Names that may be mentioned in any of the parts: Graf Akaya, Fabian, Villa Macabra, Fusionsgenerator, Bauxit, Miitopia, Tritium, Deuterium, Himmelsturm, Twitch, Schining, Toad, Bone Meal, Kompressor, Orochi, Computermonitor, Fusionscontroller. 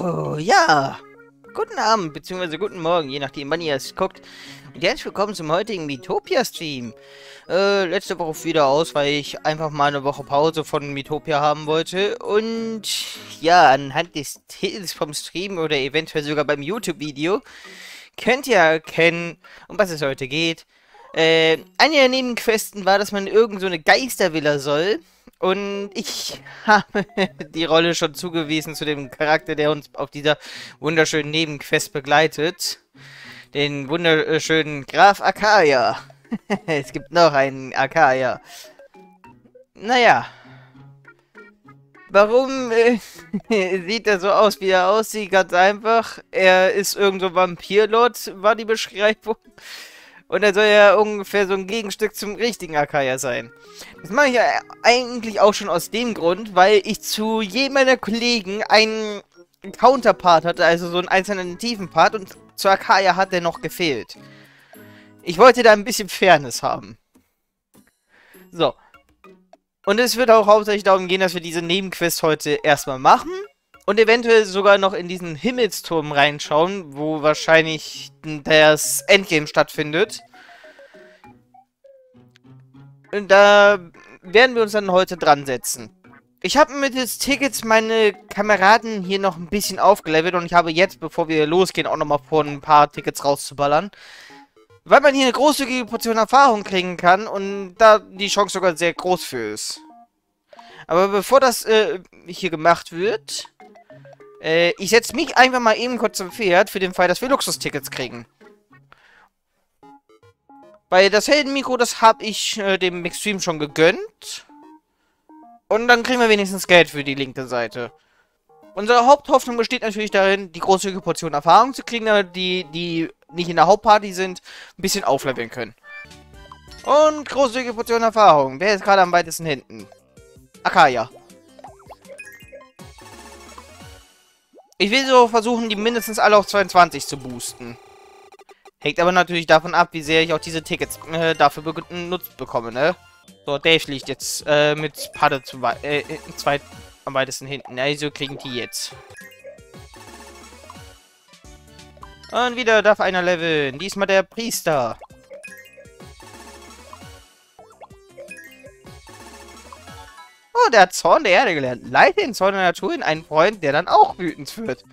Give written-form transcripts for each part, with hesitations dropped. Oh, ja! Guten Abend, beziehungsweise guten Morgen, je nachdem wann ihr es guckt. Und herzlich willkommen zum heutigen Miitopia-Stream. Letzte Woche wieder aus, weil ich einfach mal eine Woche Pause von Miitopia haben wollte. Und ja, anhand des Titels vom Stream oder eventuell sogar beim YouTube-Video könnt ihr erkennen, um was es heute geht. Eine der Nebenquesten war, dass man irgend so eine Geistervilla soll. Und ich habe die Rolle schon zugewiesen zu dem Charakter, der uns auf dieser wunderschönen Nebenquest begleitet. Den wunderschönen Graf Akaya. Es gibt noch einen Akaya. Naja. Warum sieht er so aus, wie er aussieht? Ganz einfach. Er ist irgend so Vampirlord, war die Beschreibung. Und er soll ja ungefähr so ein Gegenstück zum richtigen Akaya sein. Das mache ich ja eigentlich auch schon aus dem Grund, weil ich zu jedem meiner Kollegen einen Counterpart hatte, also so einen alternativen Part, und zu Akaya hat der noch gefehlt. Ich wollte da ein bisschen Fairness haben. So. Und es wird auch hauptsächlich darum gehen, dass wir diese Nebenquest heute erstmal machen. Und eventuell sogar noch in diesen Himmelsturm reinschauen, wo wahrscheinlich das Endgame stattfindet. Und da werden wir uns dann heute dran setzen. Ich habe mittels Tickets meine Kameraden hier noch ein bisschen aufgelevelt. Und ich habe jetzt, bevor wir losgehen, auch nochmal vor, ein paar Tickets rauszuballern. Weil man hier eine großzügige Portion Erfahrung kriegen kann. Und da die Chance sogar sehr groß für ist. Aber bevor das hier gemacht wird... ich setze mich einfach mal eben kurz zum Pferd, für den Fall, dass wir Luxustickets kriegen. Weil das Heldenmikro, das habe ich dem Extreme schon gegönnt. Und dann kriegen wir wenigstens Geld für die linke Seite. Unsere Haupthoffnung besteht natürlich darin, die großzügige Portion Erfahrung zu kriegen, damit die nicht in der Hauptparty sind, ein bisschen aufleveln können. Und großzügige Portion Erfahrung. Wer ist gerade am weitesten hinten? Akaya. Ich will so versuchen, die mindestens alle auf 22 zu boosten. Hängt aber natürlich davon ab, wie sehr ich auch diese Tickets dafür benutzt bekomme, ne? So, Dave liegt jetzt mit Padde am weitesten hinten. Also kriegen die jetzt. Und wieder darf einer leveln. Diesmal der Priester. Oh, der hat Zorn der Erde gelernt. Leite den Zorn der Natur in einen Freund, der dann auch wütend wird.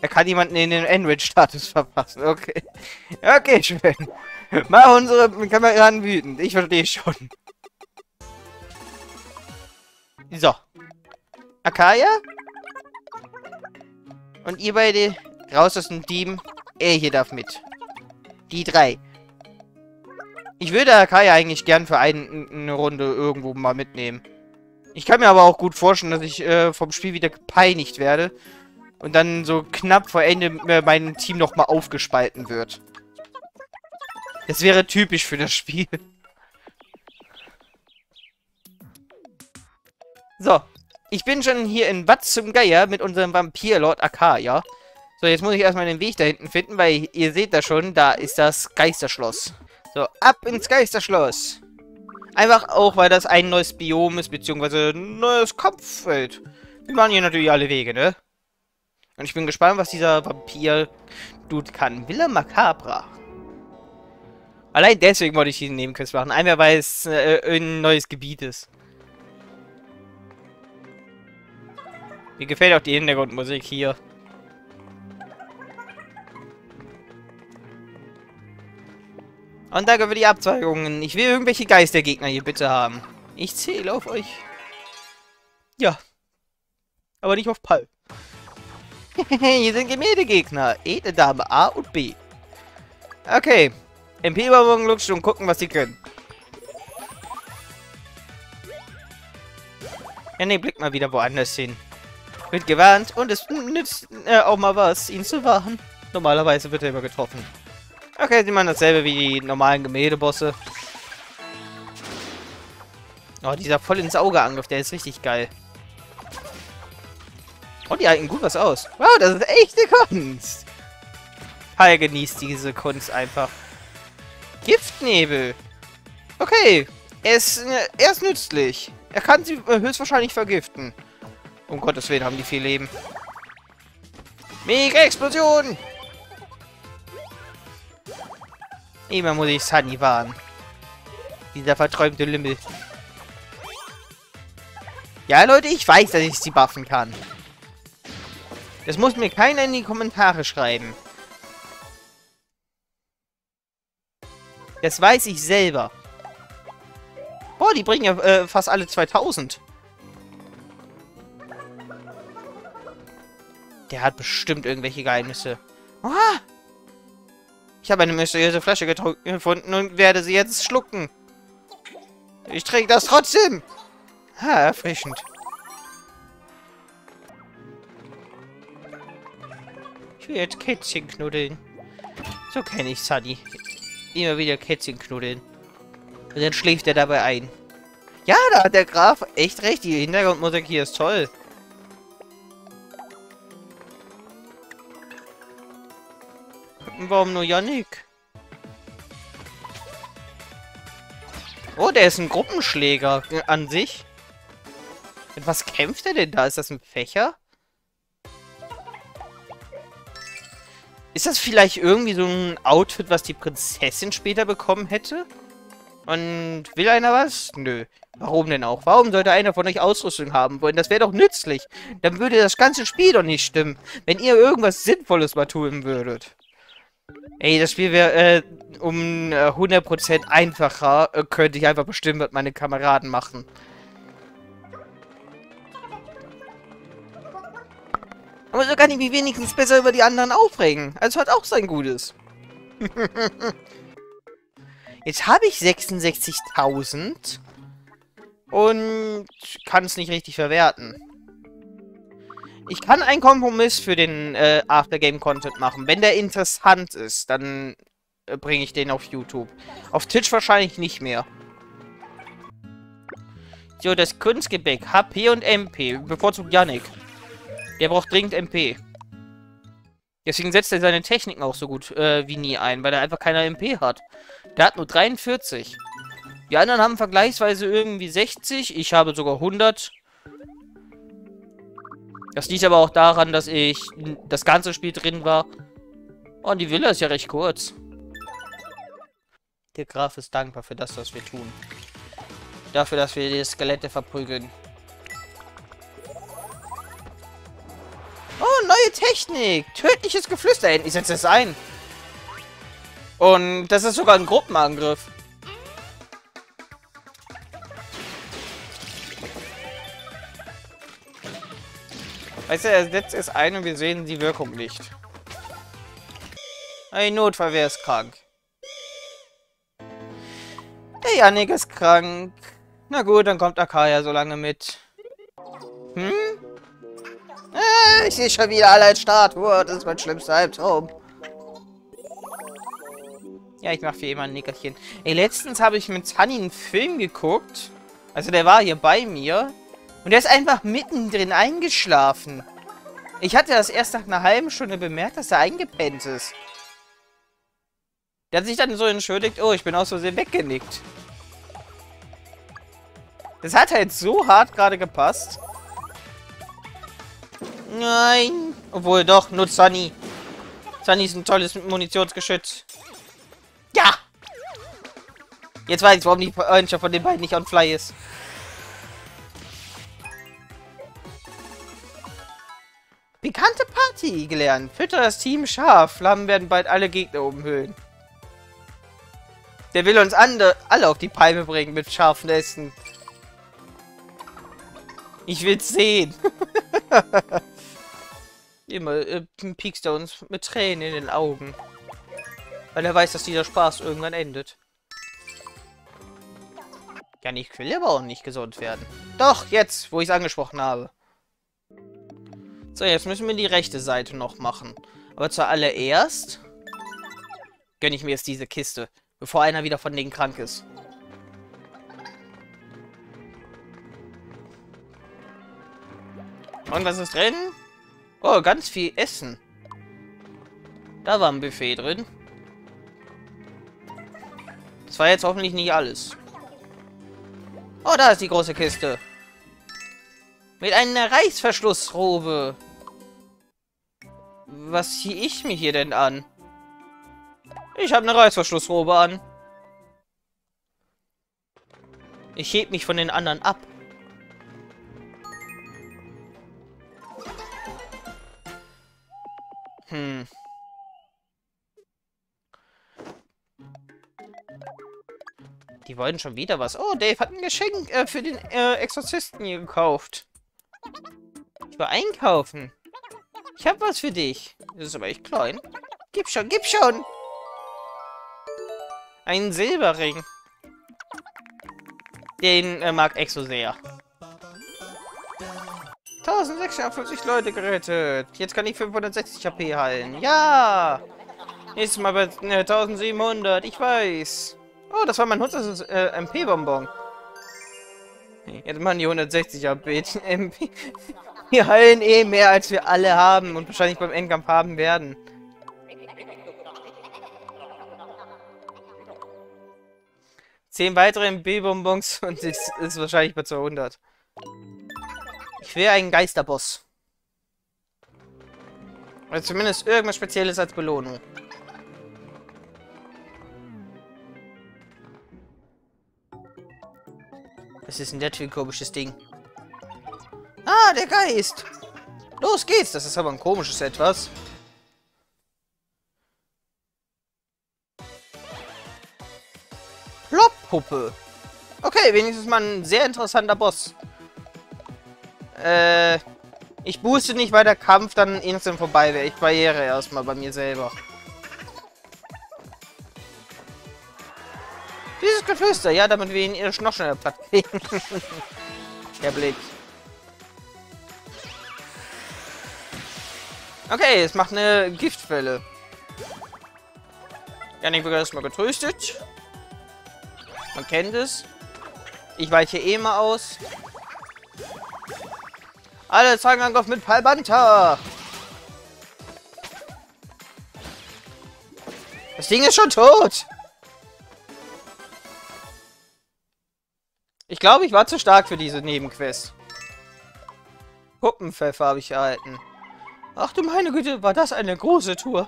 Er kann jemanden in den Enrich-Status verpassen. Okay. Okay, schön. Mach unsere Kameraden wütend. Ich verstehe schon. So. Akaya? Und ihr beide raus aus dem Team. Er hier darf mit. Die drei. Ich würde Akaya eigentlich gern für eine Runde irgendwo mal mitnehmen. Ich kann mir aber auch gut vorstellen, dass ich vom Spiel wieder gepeinigt werde und dann so knapp vor Ende mein Team nochmal aufgespalten wird. Das wäre typisch für das Spiel. So, ich bin schon hier in Wat zum Geier mit unserem Vampirlord Akaya. So, jetzt muss ich erstmal den Weg da hinten finden, weil ihr seht da schon, da ist das Geisterschloss. So, ab ins Geisterschloss. Einfach auch, weil das ein neues Biom ist, beziehungsweise ein neues Kampffeld. Wir machen hier natürlich alle Wege, ne? Und ich bin gespannt, was dieser Vampir-Dude kann. Villa Macabra. Allein deswegen wollte ich diesen Nebenquest machen. Einmal, weil es ein neues Gebiet ist. Mir gefällt auch die Hintergrundmusik hier. Und danke für die Abzweigungen. Ich will irgendwelche Geistergegner hier bitte haben. Ich zähle auf euch. Ja. Aber nicht auf Pall. Hier sind Gemäldegegner. Edle Dame A und B. Okay. MP-Überwachung lutscht und gucken, was sie können. Ja, ne, blickt mal wieder woanders hin. Wird gewarnt und es nützt auch mal was, ihn zu warnen. Normalerweise wird er immer getroffen. Okay, sie machen dasselbe wie die normalen Gemäldebosse. Oh, dieser voll ins Auge Angriff, der ist richtig geil. Oh, die halten gut was aus. Wow, das ist echte Kunst. Hall genießt diese Kunst einfach. Giftnebel. Okay, er ist nützlich. Er kann sie höchstwahrscheinlich vergiften. Um Gottes Willen haben die viel Leben. Mega-Explosion! Immer muss ich Sunny warnen. Dieser verträumte Lümmel. Ja, Leute, ich weiß, dass ich sie buffen kann. Das muss mir keiner in die Kommentare schreiben. Das weiß ich selber. Boah, die bringen ja fast alle 2000. Der hat bestimmt irgendwelche Geheimnisse. Oha! Ich habe eine mysteriöse Flasche gefunden und werde sie jetzt schlucken. Ich trinke das trotzdem. Ha, erfrischend. Ich will jetzt Kätzchen knuddeln. So kenne ich Sunny. Immer wieder Kätzchen knuddeln. Und dann schläft er dabei ein. Ja, da hat der Graf echt recht. Die Hintergrundmusik hier ist toll. Warum nur Yannick? Oh, der ist ein Gruppenschläger an sich. Mit was kämpft er denn da? Ist das ein Fächer? Ist das vielleicht irgendwie so ein Outfit, was die Prinzessin später bekommen hätte? Und will einer was? Nö. Warum denn auch? Warum sollte einer von euch Ausrüstung haben wollen? Das wäre doch nützlich. Dann würde das ganze Spiel doch nicht stimmen, wenn ihr irgendwas Sinnvolles mal tun würdet. Ey, das Spiel wäre um 100% einfacher. Könnte ich einfach bestimmen, was meine Kameraden machen. Aber so kann ich mich wenigstens besser über die anderen aufregen. Also hat auch sein Gutes. Jetzt habe ich 66.000 und kann es nicht richtig verwerten. Ich kann einen Kompromiss für den Aftergame-Content machen. Wenn der interessant ist, dann bringe ich den auf YouTube. Auf Twitch wahrscheinlich nicht mehr. So, das Kunstgebäck. HP und MP. Bevorzugt Yannick. Der braucht dringend MP. Deswegen setzt er seine Techniken auch so gut wie nie ein, weil er einfach keine MP hat. Der hat nur 43. Die anderen haben vergleichsweise irgendwie 60. Ich habe sogar 100. Das liegt aber auch daran, dass ich das ganze Spiel drin war. Oh, und die Villa ist ja recht kurz. Der Graf ist dankbar für das, was wir tun. Dafür, dass wir die Skelette verprügeln. Oh, neue Technik! Tödliches Geflüster. Ich setze es ein. Und das ist sogar ein Gruppenangriff. Weißt du, er setzt es ein und wir sehen die Wirkung nicht. Ein Notfall, wer ist krank? Der Yannick ist krank. Na gut, dann kommt Akaya so lange mit. Hm? Ich sehe schon wieder alle als Statue. Oh, das ist mein schlimmster Albtraum. Ja, ich mache für immer ein Nickerchen. Ey, letztens habe ich mit Sunny einen Film geguckt. Also der war hier bei mir. Und der ist einfach mittendrin eingeschlafen. Ich hatte das erst nach einer halben Stunde bemerkt, dass er eingepennt ist. Der hat sich dann so entschuldigt, oh, ich bin aus Versehen weggenickt. Das hat halt so hart gerade gepasst. Nein. Obwohl doch, nur Sunny. Sunny ist ein tolles Munitionsgeschütz. Ja! Jetzt weiß ich, warum die Freundschaft von den beiden nicht on fly ist. Bekannte Party gelernt. Fütter das Team scharf. Flammen werden bald alle Gegner umhüllen. Der will uns alle auf die Palme bringen mit scharfen Essen. Ich will's sehen. Immer piekst er uns mit Tränen in den Augen. Weil er weiß, dass dieser Spaß irgendwann endet. Ja, ich will aber auch nicht gesund werden. Doch, jetzt, wo ich es angesprochen habe. So, jetzt müssen wir die rechte Seite noch machen. Aber zuallererst gönne ich mir jetzt diese Kiste, bevor einer wieder von denen krank ist. Und was ist drin? Oh, ganz viel Essen. Da war ein Buffet drin. Das war jetzt hoffentlich nicht alles. Oh, da ist die große Kiste. Mit einer Reißverschlussrobe. Was ziehe ich mir hier denn an? Ich habe eine Reißverschlussrobe an. Ich heb mich von den anderen ab. Die wollten schon wieder was. Oh, Dave hat ein Geschenk für den Exorzisten hier gekauft. Ich war einkaufen. Ich habe was für dich. Das ist aber echt klein. Gib schon, gib schon. Ein Silberring. Den mag Exo sehr. 1650 Leute gerettet. Jetzt kann ich 560 HP heilen. Ja! Nächstes Mal bei 1700. Ich weiß. Oh, das war mein Hund, das ist MP-Bonbon. Jetzt machen die 160 HP. MP. Wir heilen eh mehr, als wir alle haben und wahrscheinlich beim Endkampf haben werden. Zehn weitere MP-Bonbons und es ist wahrscheinlich bei 200. Ich will einen Geisterboss. Oder zumindest irgendwas Spezielles als Belohnung. Was ist denn das für ein komisches Ding? Ah, der Geist! Los geht's! Das ist aber ein komisches Etwas. Plop-Puppe. Okay, wenigstens mal ein sehr interessanter Boss. Ich booste nicht, weil der Kampf dann instant vorbei wäre. Ich barriere erstmal bei mir selber. Dieses Geflüster, ja, damit wir ihn noch schneller platt kriegen. Der Blick. Okay, es macht eine Giftwelle. Janik wird erstmal getröstet. Man kennt es. Ich weiche eh mal aus. Alle zeigen Angriff mit Palbanta. Das Ding ist schon tot. Ich glaube, ich war zu stark für diese Nebenquest. Puppenpfeffer habe ich erhalten. Ach du meine Güte, war das eine große Tour.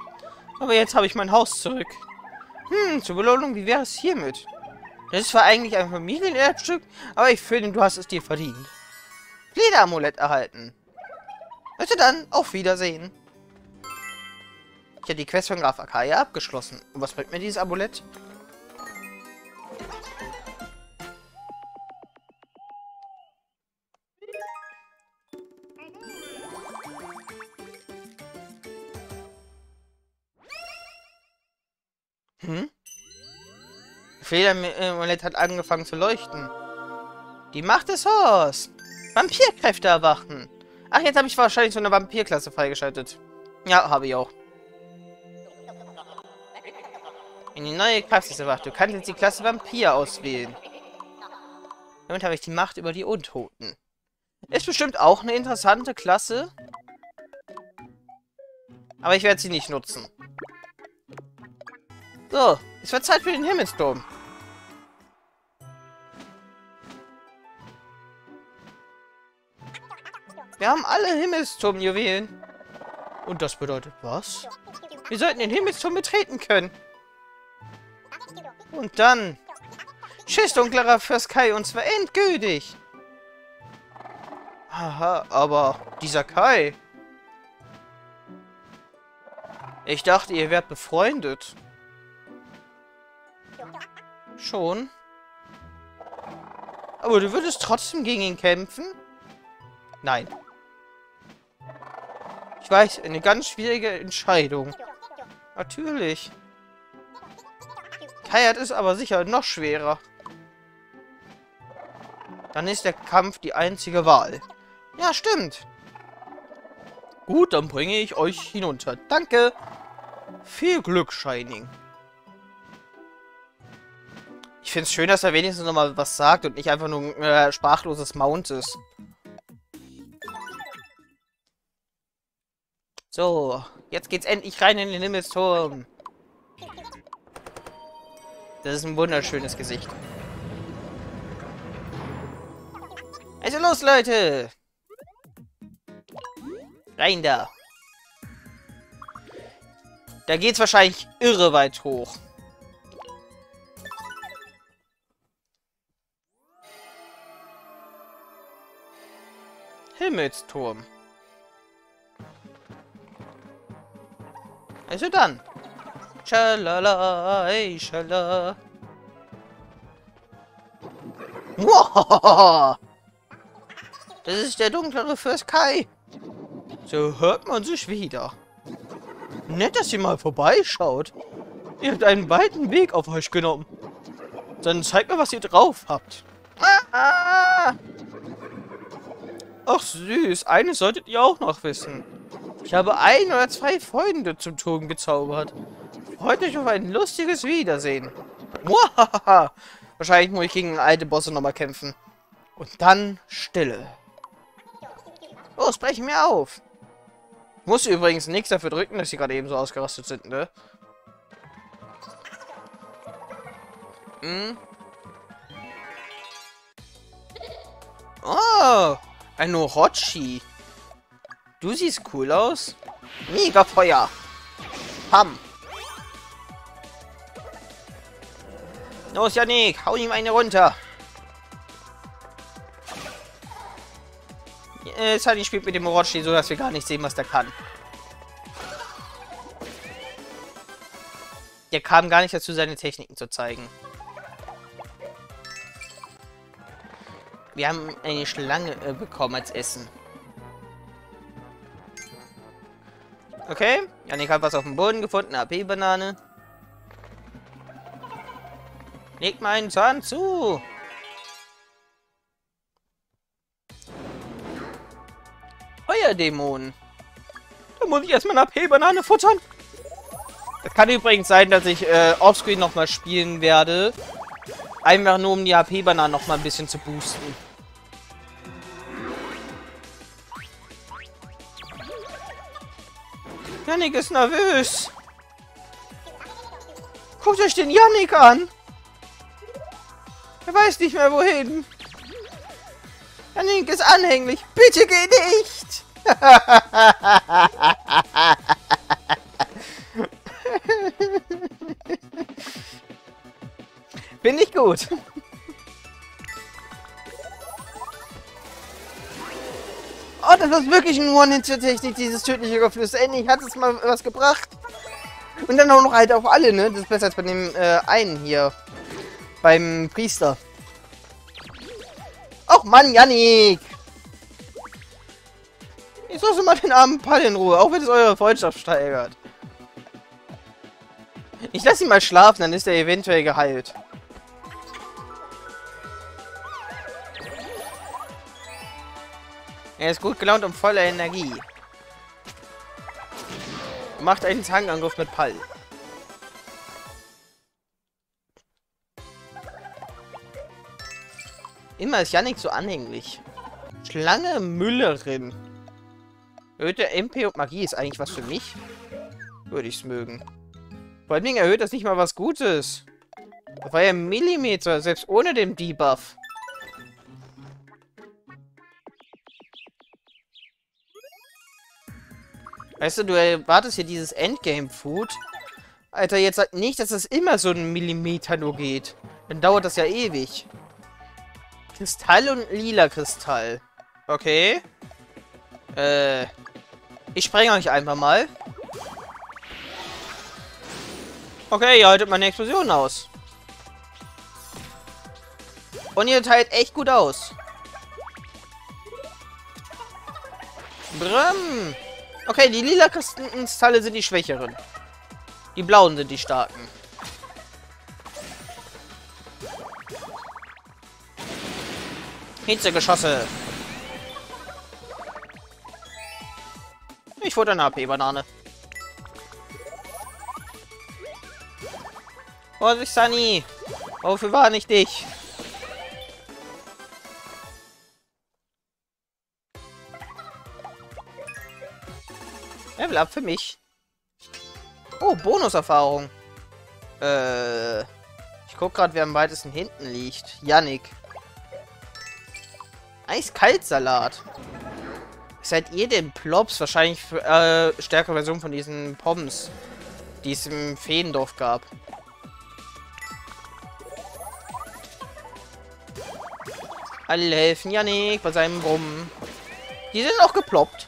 Aber jetzt habe ich mein Haus zurück. Zur Belohnung, wie wäre es hiermit? Das ist zwar eigentlich ein Familienerbstück, aber ich finde, du hast es dir verdient. Flederamulett erhalten. Also dann, auf Wiedersehen. Ich habe die Quest von Graf Akaya abgeschlossen. Und was bringt mir dieses Amulett? Flederamulett hat angefangen zu leuchten. Die Macht des Horst. Vampirkräfte erwachen. Ach, jetzt habe ich wahrscheinlich so eine Vampirklasse freigeschaltet. Ja, habe ich auch. In die neue Klasse ist erwacht. Du kannst jetzt die Klasse Vampir auswählen. Damit habe ich die Macht über die Untoten. Ist bestimmt auch eine interessante Klasse. Aber ich werde sie nicht nutzen. So, es wird Zeit für den Himmelsturm. Wir haben alle Himmelsturmjuwelen. Und das bedeutet was? Wir sollten den Himmelsturm betreten können. Und dann... Tschüss, dunklerer Fürst Kai, und zwar endgültig. Haha, aber dieser Kai... Ich dachte, ihr wärt befreundet. Schon. Aber du würdest trotzdem gegen ihn kämpfen? Nein. Ich weiß, eine ganz schwierige Entscheidung. Natürlich. Kayat ist aber sicher noch schwerer. Dann ist der Kampf die einzige Wahl. Ja, stimmt. Gut, dann bringe ich euch hinunter. Danke. Viel Glück, Shining. Ich finde es schön, dass er wenigstens nochmal was sagt und nicht einfach nur ein sprachloses Mount ist. So, jetzt geht's endlich rein in den Himmelsturm. Das ist ein wunderschönes Gesicht. Also los, Leute! Rein da! Da geht's wahrscheinlich irre weit hoch. Himmelsturm. Also dann. Schalala, ey, schalala. Wow. Das ist der dunklere Fürst Kai. So hört man sich wieder. Nett, dass ihr mal vorbeischaut. Ihr habt einen weiten Weg auf euch genommen. Dann zeigt mir, was ihr drauf habt. Ah, ah. Ach süß, eines solltet ihr auch noch wissen. Ich habe 1 oder 2 Freunde zum Toben gezaubert. Freut euch auf ein lustiges Wiedersehen. Muahaha. Wahrscheinlich muss ich gegen alte Bosse nochmal kämpfen. Und dann Stille. Los, brechen wir auf. Ich muss übrigens nichts dafür drücken, dass sie gerade eben so ausgerastet sind, ne? Hm? Oh, ein Orochi. Du siehst cool aus. Mega Feuer. Pam. Los, Yannick, hau ihm eine runter. Sunny spielt mit dem Orochi, so dass wir gar nicht sehen, was der kann. Der kam gar nicht dazu, seine Techniken zu zeigen. Wir haben eine Schlange bekommen als Essen. Okay, Yannick hat was auf dem Boden gefunden, eine AP-Banane. Leg mal einen Zahn zu. Dämonen. Da muss ich erstmal eine AP-Banane futtern. Das kann übrigens sein, dass ich offscreen nochmal spielen werde. Einfach nur, um die AP-Banane nochmal ein bisschen zu boosten. Yannick ist nervös. Guckt euch den Yannick an. Er weiß nicht mehr, wohin. Yannick ist anhänglich. Bitte geh nicht. Bin ich gut. Oh, das ist wirklich eine One-Hit-Technik, dieses tödliche Geflüster. Endlich hat es mal was gebracht. Und dann auch noch halt auf alle, ne? Das ist besser als bei dem einen hier. Beim Priester. Och Mann, Yannick! Jetzt lass mal den armen Pall in Ruhe, auch wenn es eure Freundschaft steigert. Ich lasse ihn mal schlafen, dann ist er eventuell geheilt. Er ist gut gelaunt und voller Energie. Macht einen Zangenangriff mit Pall. Immer ist Yannick so anhänglich. Schlange Müllerin. Erhöhte MP und Magie ist eigentlich was für mich. Würde ich es mögen. Vor allem erhöht das nicht mal was Gutes. Das war ja ein Millimeter, selbst ohne den Debuff. Weißt du, du erwartest hier dieses Endgame-Food. Alter, jetzt sag nicht, dass es immer so ein Millimeter nur geht. Dann dauert das ja ewig. Kristall und lila Kristall. Okay. Ich spreng euch einfach mal. Okay, ihr haltet meine Explosion aus. Und ihr teilt echt gut aus. Brrmm. Okay, die lila Kristalle sind die schwächeren. Die blauen sind die starken. Hitzegeschosse. Ich wurde eine AP-Banane. Vorsicht, Sunny! Wofür war nicht dich? Level Up für mich. Oh, Bonuserfahrung. Ich guck gerade, wer am weitesten hinten liegt. Yannick. Eiskaltsalat. Seid ihr denn Plops? Wahrscheinlich stärkere Version von diesen Pommes. die es im Feendorf gab. Alle helfen Yannick bei seinem Brummen. Die sind auch geploppt.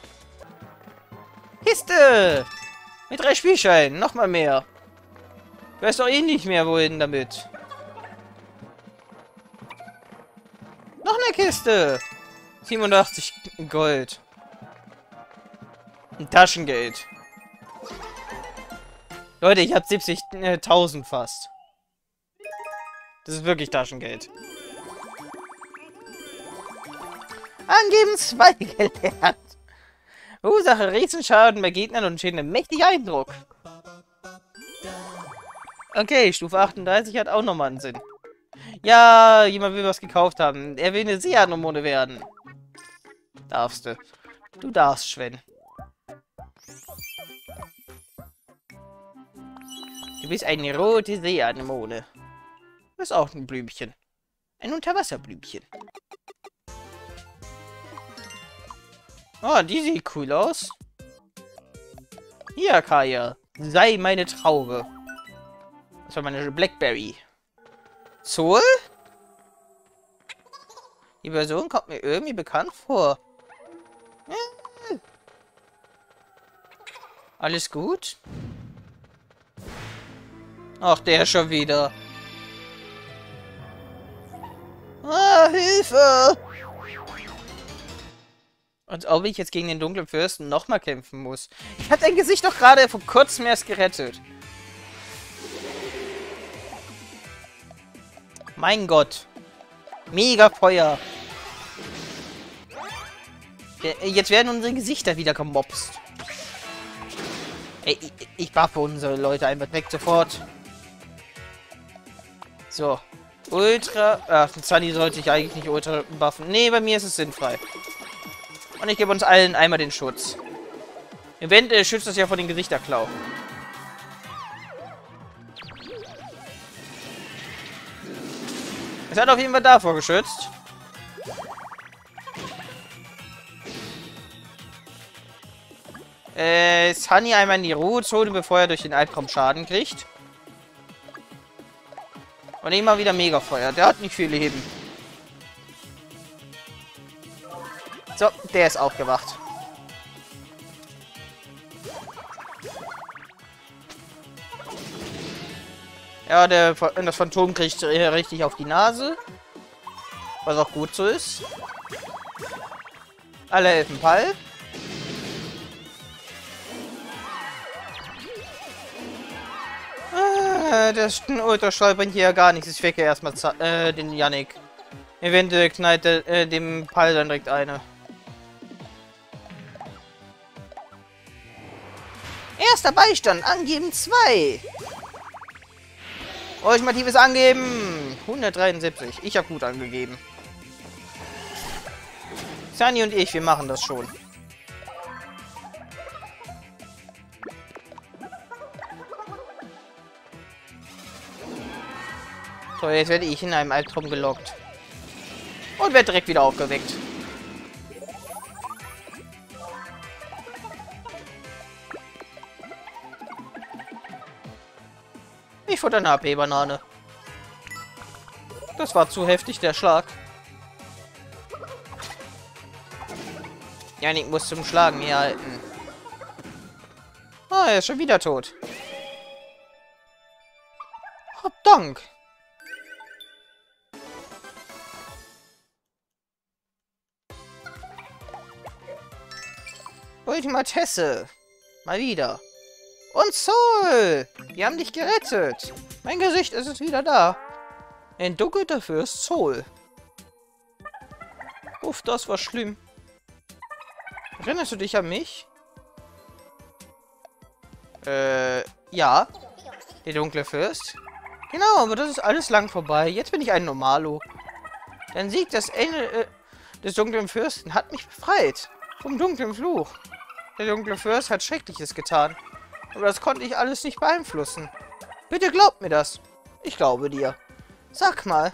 Kiste! Mit 3 Spielscheinen, nochmal mehr. Du weißt doch eh nicht mehr, wohin damit. Noch eine Kiste! 87 Gold. Ein Taschengeld. Leute, ich hab 70.000 fast. Das ist wirklich Taschengeld. Angeben 2 gelernt. Ursache Riesenschaden bei Gegnern und Schäden im mächtigen Eindruck. Okay, Stufe 38 hat auch nochmal einen Sinn. Ja, jemand will was gekauft haben. Er will eine Seeanemone werden. Darfst du. Du darfst, Sven. Du bist eine rote Seeanemone. Du bist auch ein Blümchen. Ein Unterwasserblümchen. Oh, die sieht cool aus. Hier, Akaya. Sei meine Traube. Das war meine Blackberry. Zoll? Die Person kommt mir irgendwie bekannt vor. Ja. Alles gut? Ach, der schon wieder. Ah, Hilfe! Und ob ich jetzt gegen den dunklen Fürsten nochmal kämpfen muss. Ich hab dein Gesicht doch gerade vor kurzem erst gerettet. Mein Gott. Mega Feuer. Jetzt werden unsere Gesichter wieder gemobst. Ey, ich buffe unsere Leute einfach weg sofort. So. Ultra. Ach, Sunny sollte ich eigentlich nicht ultra buffen. Nee, bei mir ist es sinnfrei. Und ich gebe uns allen einmal den Schutz. Eventuell schützt das ja vor den Gesichterklau. Es hat auf jeden Fall davor geschützt. Sunny einmal in die Ruhezone, bevor er durch den Albtraum Schaden kriegt. Und immer wieder Megafeuer. Der hat nicht viele Heben. So, der ist aufgewacht. Ja, das Phantom kriegt richtig auf die Nase. Was auch gut so ist. Alle helfen Pall. Das Ultraschall bringt hier gar nichts. Ich wecke erstmal den Yannick. Eventuell knallt er dem Pall dann direkt eine. Erster Beistand, angeben 2. Ultimatives Angeben. 173. Ich habe gut angegeben. Sunny und ich, wir machen das schon. So, jetzt werde ich in einem Albtraum gelockt. Und werde direkt wieder aufgeweckt. Ich futter eine AP-Banane. Das war zu heftig, der Schlag. Yannick muss zum Schlagen hier halten. Ah, er ist schon wieder tot. Hab Dank. Ultimatesse. Mal wieder. Und Soul! Wir haben dich gerettet! Mein Gesicht ist es wieder da. Entduckelt dafür ist Soul. Uff, das war schlimm. Erinnerst du dich an mich? Ja. Der dunkle Fürst. Genau, aber das ist alles lang vorbei. Jetzt bin ich ein Normalo. Dein Sieg des Engel, des dunklen Fürsten hat mich befreit. Vom dunklen Fluch. Der dunkle Fürst hat Schreckliches getan. Aber das konnte ich alles nicht beeinflussen. Bitte glaub mir das. Ich glaube dir. Sag mal,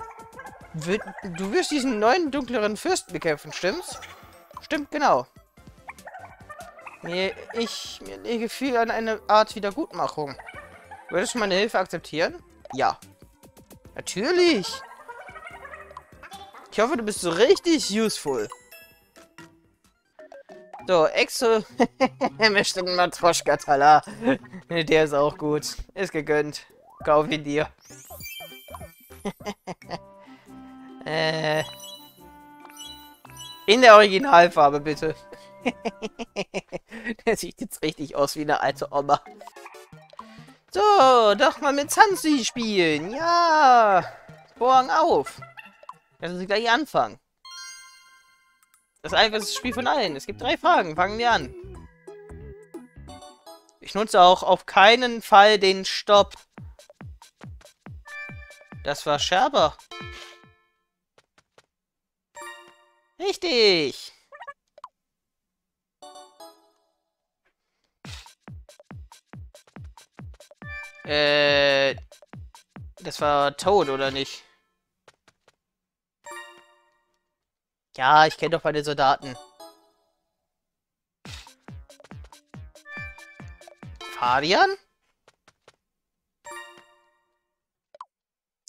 du wirst diesen neuen, dunkleren Fürsten bekämpfen, stimmt's? Stimmt, genau. Mir lege viel an eine Art Wiedergutmachung. Würdest du meine Hilfe akzeptieren? Ja. Natürlich. Ich hoffe, du bist so richtig useful. So, Exo. Möchte einen Matroschka-Taler. Der ist auch gut. Ist gegönnt. Kauf ihn dir. In der Originalfarbe, bitte. Der sieht jetzt richtig aus wie eine alte Oma. So, doch mal mit Sansi spielen. Ja. Vorhang auf. Lass uns gleich anfangen. Das einfachste Spiel von allen. Es gibt 3 Fragen. Fangen wir an. Ich nutze auch auf keinen Fall den Stopp. Das war Scherber. Richtig. Das war Toad, oder nicht? Ja, ich kenne doch bei den Soldaten. Fabian?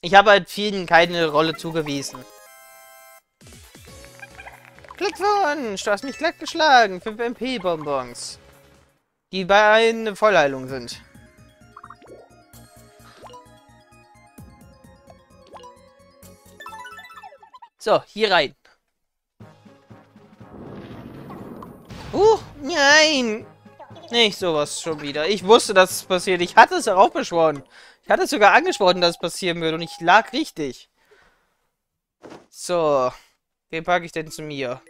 Ich habe halt vielen keine Rolle zugewiesen. Glückwunsch! Du hast mich glatt geschlagen. 5 MP-Bonbons. Die bei einer Vollheilung sind. So, hier rein. Nein! Nicht sowas schon wieder. Ich wusste, dass es passiert. Ich hatte es darauf beschworen. Ich hatte es sogar angesprochen, dass es passieren würde. Und ich lag richtig. So. Wen packe ich denn zu mir?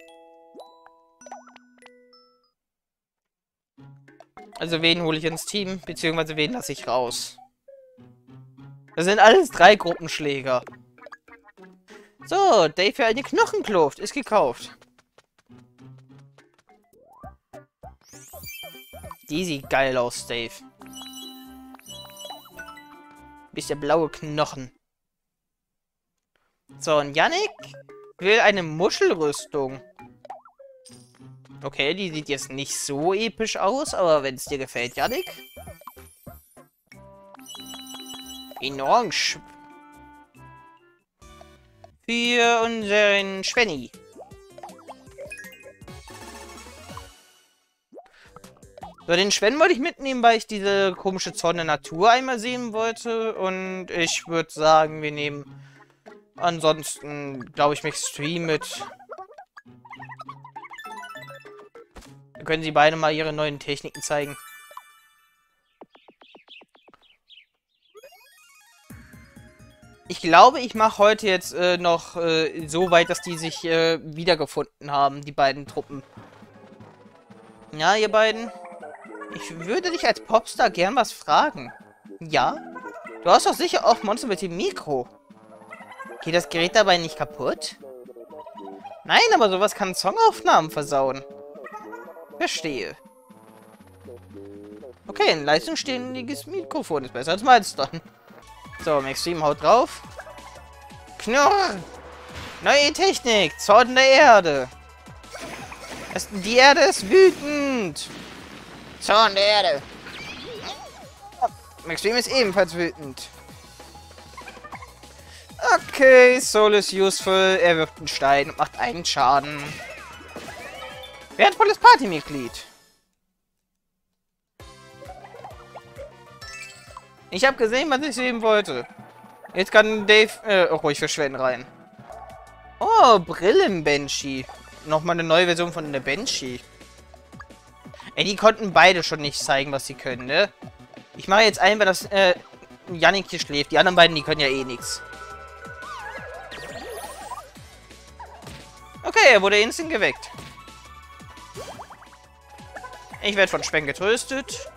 Also wen hole ich ins Team? Beziehungsweise wen lasse ich raus? Das sind alles 3 Gruppenschläger. So, Dave für eine Knochenkluft. Ist gekauft. Die sieht geil aus, Dave. Bisschen blaue Knochen. So, und Yannick will eine Muschelrüstung. Okay, die sieht jetzt nicht so episch aus, aber wenn es dir gefällt, Yannick. In Orange. Für unseren Schwenny. So, den Sven wollte ich mitnehmen, weil ich diese komische Zorn der Natur einmal sehen wollte. Und ich würde sagen, wir nehmen ansonsten, glaube ich, Mixstream mit. Dann können sie beide mal ihre neuen Techniken zeigen. Ich glaube, ich mache heute jetzt noch so weit, dass die sich wiedergefunden haben, die beiden Truppen. Ja, ihr beiden? Ich würde dich als Popstar gern was fragen. Ja? Du hast doch sicher auch Monster mit dem Mikro. Geht das Gerät dabei nicht kaputt? Nein, aber sowas kann Songaufnahmen versauen. Verstehe. Okay, ein leistungsständiges Mikrofon ist besser als meins dann. So, Maxim haut drauf. Knurr! Neue Technik! Zorn der Erde! Die Erde ist wütend! Zorn der Erde. Maxim ist ebenfalls wütend. Okay, Soul is useful. Er wirft einen Stein und macht einen Schaden. Wertvolles Partymitglied. Ich habe gesehen, was ich sehen wollte. Jetzt kann Dave ruhig für Schwen rein. Oh, Brillen-Banshee. Nochmal eine neue Version von der Banshee. Ey, die konnten beide schon nicht zeigen, was sie können, ne? Ich mache jetzt ein, weil das Yannick hier schläft. Die anderen beiden, die können ja eh nichts. Okay, er wurde instant geweckt. Ich werde von Sven getröstet.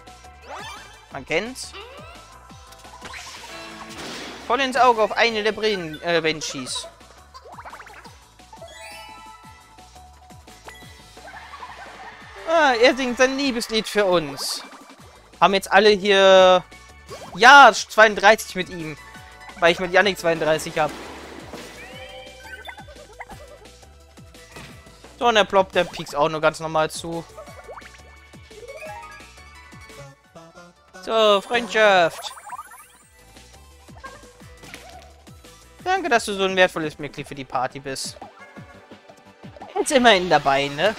Man kennt's. Voll ins Auge auf eine der Brillen-Banshees. Ah, er singt sein Liebeslied für uns. Haben jetzt alle hier... Ja, 32 mit ihm. Weil ich mit Yannick 32 habe. So, und der Plop, der piekst auch nur ganz normal zu. So, Freundschaft. Danke, dass du so ein wertvolles Mitglied für die Party bist. Jetzt immerhin dabei, ne?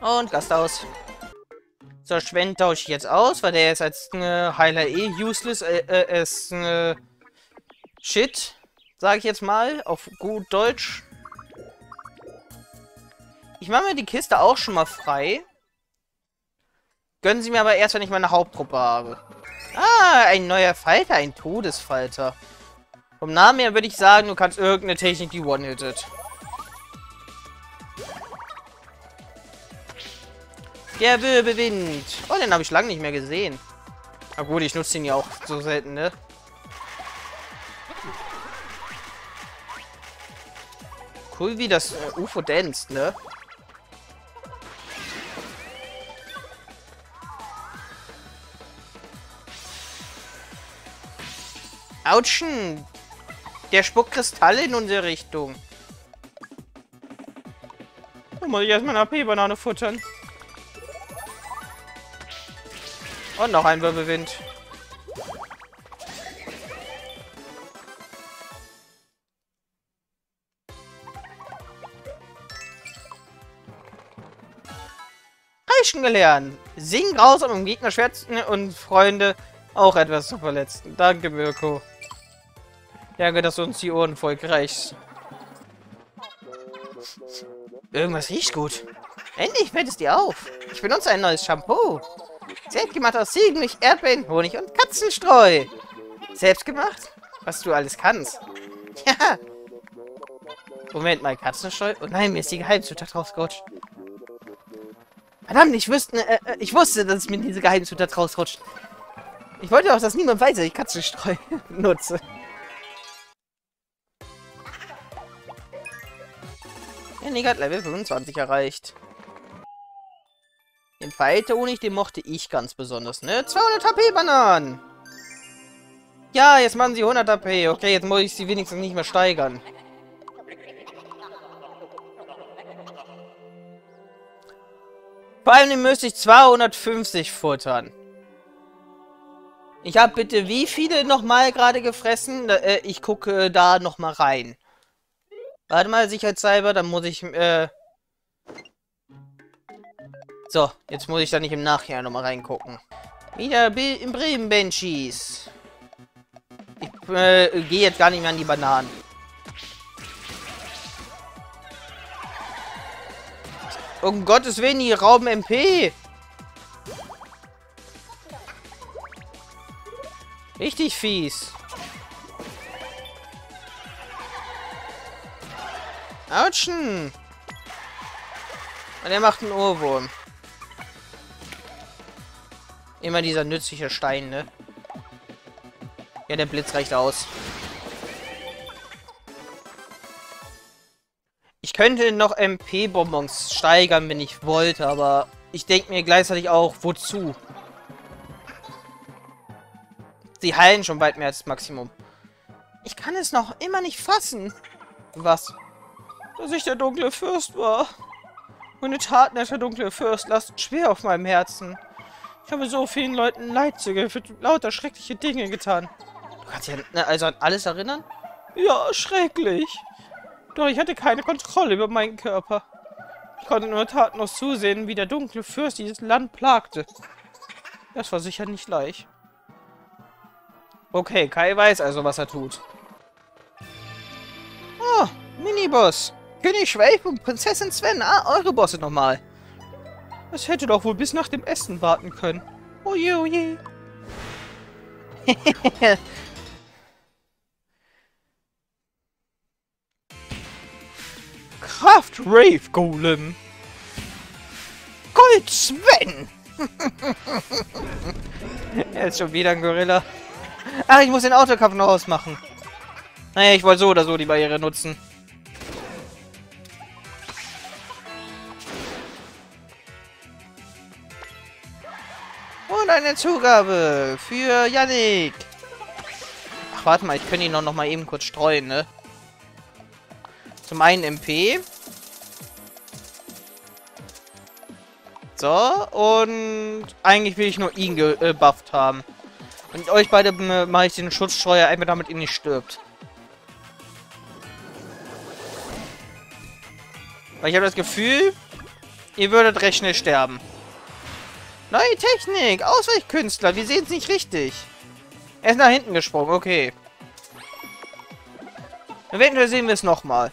Und Gasthaus. So, Schwen tausche ich jetzt aus, weil der jetzt als Heiler eh useless ist. Shit, sage ich jetzt mal, auf gut Deutsch. Ich mache mir die Kiste auch schon mal frei. Gönnen sie mir aber erst, wenn ich meine Haupttruppe habe. Ah, ein neuer Falter, ein Todesfalter. Vom Namen her würde ich sagen, du kannst irgendeine Technik, die one-hitted. Der Wirbelwind. Oh, den habe ich lange nicht mehr gesehen. Aber gut, ich nutze ihn ja auch so selten, ne? Cool, wie das UFO danst, ne? Autschen! Der spuckt Kristalle in unsere Richtung. Da muss ich erstmal eine AP-Banane futtern. Und noch ein Wirbelwind. Reischen gelernt. Sing raus, um Gegner schwärzen und Freunde auch etwas zu verletzen. Danke, Mirko. Danke, dass du uns die Ohren voll reichst. Irgendwas riecht gut. Endlich fällt es dir auf. Ich benutze ein neues Shampoo. Selbstgemacht aus Ziegen, Milch, Erdbeeren, Honig und Katzenstreu. Selbstgemacht? Was du alles kannst. Ja. Moment mal, Katzenstreu? Oh nein, mir ist die Geheimzutat rausgerutscht. Verdammt, ich wusste, dass mir diese Geheimzutat rausrutscht. Ich wollte auch, dass niemand weiß, dass ich Katzenstreu nutze. Der Neger hat Level 25 erreicht. Den Falterhonig, den mochte ich ganz besonders, ne? 200 HP-Bananen! Ja, jetzt machen sie 100 HP. Okay, jetzt muss ich sie wenigstens nicht mehr steigern. Vor allem, den müsste ich 250 futtern. Ich habe bitte wie viele nochmal gerade gefressen? Ich gucke da nochmal rein. Warte mal, sicherheitshalber, dann muss ich... So, jetzt muss ich da nicht im Nachhinein nochmal reingucken. Wieder in Bremen Benchies. Ich gehe jetzt gar nicht mehr an die Bananen. Um Gottes Willen, die rauben MP. Richtig fies. Autschen. Und er macht einen Ohrwurm. Immer dieser nützliche Stein, ne? Ja, der Blitz reicht aus. Ich könnte noch MP-Bonbons steigern, wenn ich wollte, aber ich denke mir gleichzeitig auch, wozu? Sie heilen schon weit mehr als das Maximum. Ich kann es noch immer nicht fassen. Was? Dass ich der dunkle Fürst war. Meine Taten als der dunkle Fürst lasten schwer auf meinem Herzen. Ich habe so vielen Leuten Leidzüge für lauter schreckliche Dinge getan. Du kannst dich also an alles erinnern? Ja, schrecklich. Doch ich hatte keine Kontrolle über meinen Körper. Ich konnte nur tatenlos zusehen, wie der dunkle Fürst dieses Land plagte. Das war sicher nicht leicht. Okay, Kai weiß also, was er tut. Oh, Miniboss. König Schweif und Prinzessin Sven. Ah, eure Bosse nochmal. Das hätte doch wohl bis nach dem Essen warten können. Oje, oje. Kraft Rave Golem. Gold Sven. Er ist schon wieder ein Gorilla. Ach, ich muss den Autokampf noch ausmachen. Naja, ich wollte so oder so die Barriere nutzen. Und eine Zugabe für Yannick. Ach, warte mal, ich könnte ihn noch mal eben kurz streuen, ne? Zum einen MP. So, und eigentlich will ich nur ihn gebufft haben. Und euch beide mache ich den Schutzstreuer einfach, damit ihr nicht stirbt. Weil ich habe das Gefühl, ihr würdet recht schnell sterben. Neue Technik! Ausweichkünstler, wir sehen es nicht richtig. Er ist nach hinten gesprungen, okay. Eventuell sehen wir es nochmal.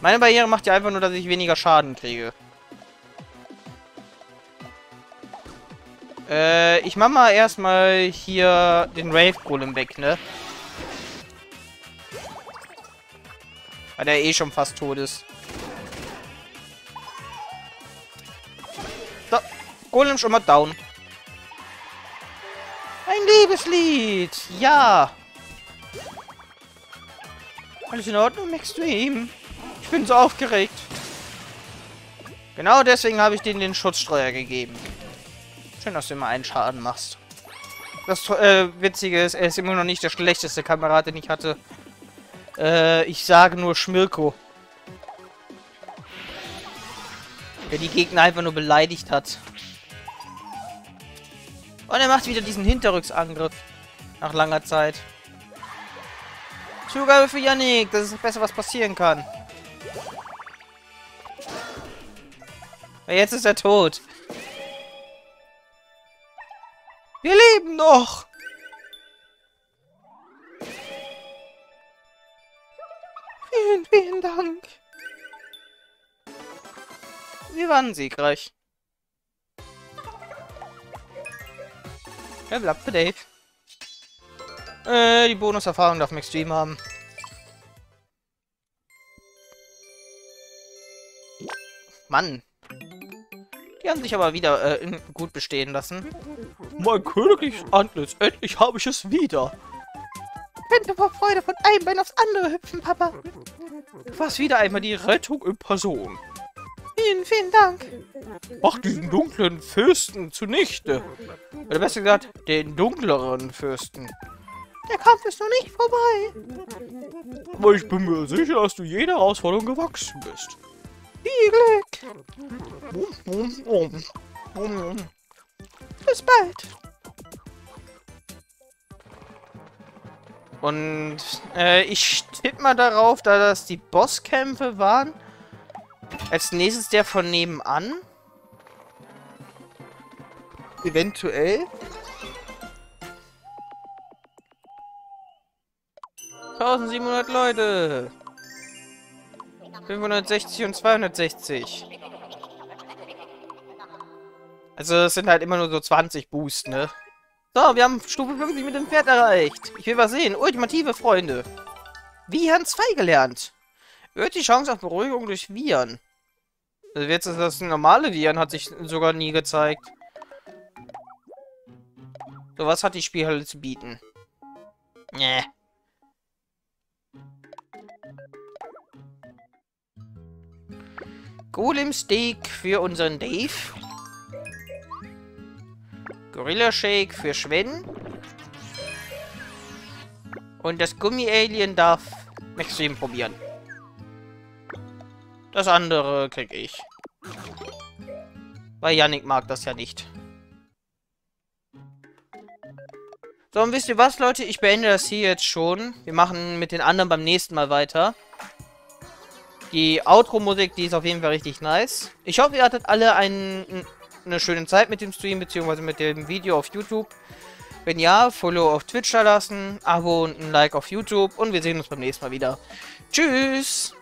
Meine Barriere macht ja einfach nur, dass ich weniger Schaden kriege. Ich mach mal erstmal hier den Wraith-Golem weg, ne? Weil der eh schon fast tot ist. So, Golem schon mal down. Ein Liebeslied! Ja! Alles in Ordnung, Extreme? Ich bin so aufgeregt. Genau deswegen habe ich denen den Schutzstreuer gegeben. Schön, dass du immer einen Schaden machst. Das Witzige ist, er ist immer noch nicht der schlechteste Kamerad, den ich hatte. Ich sage nur Schmirko. Der die Gegner einfach nur beleidigt hat. Und er macht wieder diesen Hinterrücksangriff. Nach langer Zeit. Zugabe für Yannick. Das ist das Beste, was passieren kann. Jetzt ist er tot. Wir leben noch. Vielen, vielen Dank. Wir waren siegreich. Level up für Dave. Die Bonuserfahrung darf Max Dream haben. Mann. Die haben sich aber wieder gut bestehen lassen. Mein königliches Antlitz, endlich habe ich es wieder. Ich könnte vor Freude von einem Bein aufs andere hüpfen, Papa. Du warst wieder einmal die Rettung in Person. Vielen, vielen Dank. Mach diesen dunklen Fürsten zunichte. Oder besser gesagt, den dunkleren Fürsten. Der Kampf ist noch nicht vorbei. Aber ich bin mir sicher, dass du jeder Herausforderung gewachsen bist. Viel Glück! Bis bald! Und ich tippe mal darauf, da das die Bosskämpfe waren. Als nächstes der von nebenan. Eventuell. – 1700 Leute! 560 und 260. Also es sind halt immer nur so 20 Boost, ne? So, wir haben Stufe 50 mit dem Pferd erreicht. Ich will was sehen. Ultimative Freunde. Viren 2 gelernt. Erhöht die Chance auf Beruhigung durch Viren. Also jetzt ist das normale Viren, hat sich sogar nie gezeigt. So, was hat die Spielhalle zu bieten? Nee. Golem-Steak für unseren Dave. Gorilla-Shake für Sven. Und das Gummi-Alien darf Maxim probieren. Das andere krieg ich. Weil Yannick mag das ja nicht. So, und wisst ihr was, Leute? Ich beende das hier jetzt schon. Wir machen mit den anderen beim nächsten Mal weiter. Die Outro-Musik, die ist auf jeden Fall richtig nice. Ich hoffe, ihr hattet alle eine schöne Zeit mit dem Stream, beziehungsweise mit dem Video auf YouTube. Wenn ja, Follow auf Twitch da lassen, Abo und ein Like auf YouTube. Und wir sehen uns beim nächsten Mal wieder. Tschüss!